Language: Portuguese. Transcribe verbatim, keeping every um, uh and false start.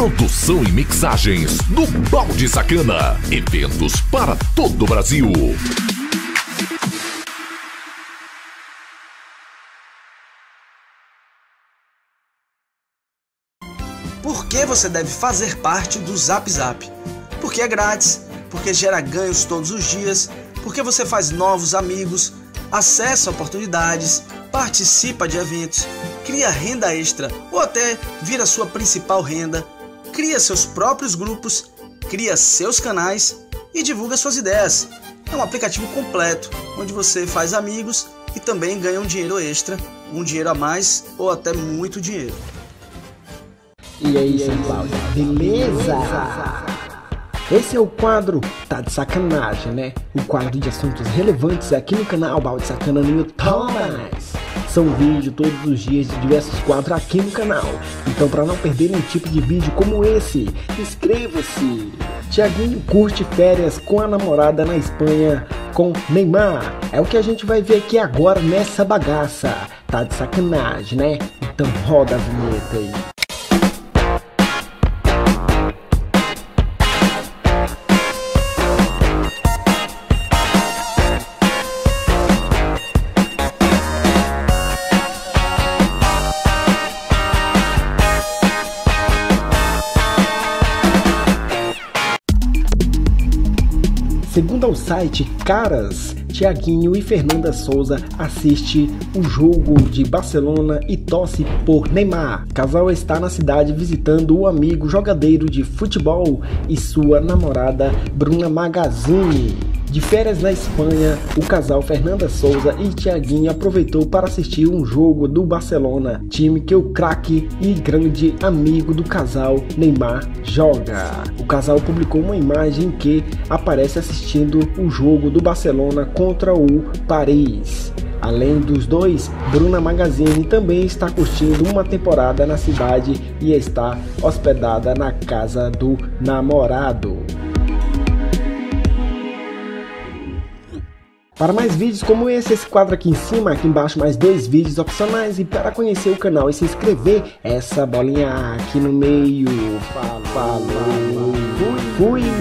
Produção e mixagens do Balde Sacana. Eventos para todo o Brasil. Por que você deve fazer parte do Zap Zap? Porque é grátis, porque gera ganhos todos os dias, porque você faz novos amigos, acessa oportunidades, participa de eventos, cria renda extra ou até vira sua principal renda, cria seus próprios grupos, cria seus canais e divulga suas ideias. É um aplicativo completo, onde você faz amigos e também ganha um dinheiro extra, um dinheiro a mais ou até muito dinheiro. E aí, São Paulo, beleza? Esse é o quadro Tá de Sacanagem, né? O quadro de assuntos relevantes aqui no canal Balde Sacana no Thomas. São vídeos todos os dias de diversos quadros aqui no canal. Então, para não perder nenhum tipo de vídeo como esse, inscreva-se! Thiaguinho curte férias com a namorada na Espanha com Neymar. É o que a gente vai ver aqui agora nessa bagaça. Tá de sacanagem, né? Então roda a vinheta aí. Segundo o site Caras, Thiaguinho e Fernanda Souza assiste o jogo de Barcelona e torce por Neymar. O casal está na cidade visitando o amigo jogadeiro de futebol e sua namorada Bruna Marquezine. De férias na Espanha, o casal Fernanda Souza e Thiaguinho aproveitou para assistir um jogo do Barcelona, time que o craque e grande amigo do casal, Neymar, joga. O casal publicou uma imagem que aparece assistindo o jogo do Barcelona contra o Paris. Além dos dois, Bruna Marquezine também está curtindo uma temporada na cidade e está hospedada na casa do namorado. Para mais vídeos como esse, esse quadro aqui em cima, aqui embaixo mais dois vídeos opcionais. E para conhecer o canal e se inscrever, essa bolinha aqui no meio. Fala, fala, fala. Fui, fui.